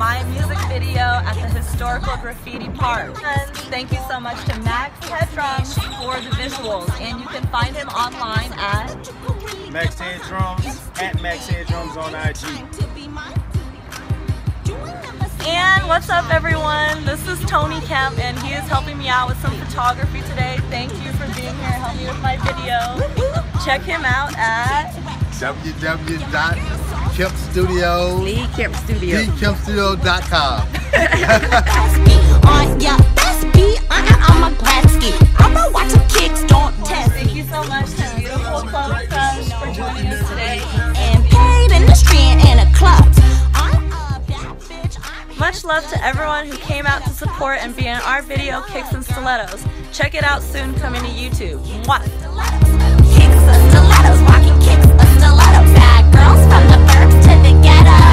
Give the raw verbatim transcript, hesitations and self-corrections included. my music video at the Historical Graffiti Park. Thank you so much to Maxx Headdrumz for the visuals, and you can find him online at Maxx Headdrumz, at Maxx Headdrumz on I G. And what's up, everyone? This is Tony Kemp, and he is helping me out with some photography today. Thank you for being here and helping me with my video. Check him out at w w w dot Kemp Studio LeeCamp Studio LeeCamp Studio dot com. Thank you so much to beautiful Chloe Crush for joining us today. And paid in the street and a club. Much love to everyone who came out to support and be in our video Kicks and Stilettos. Check it out soon, coming to YouTube. Mwah. Kicks and stilettos, walking kicks and stilettos, bad girls from the burbs to the ghetto.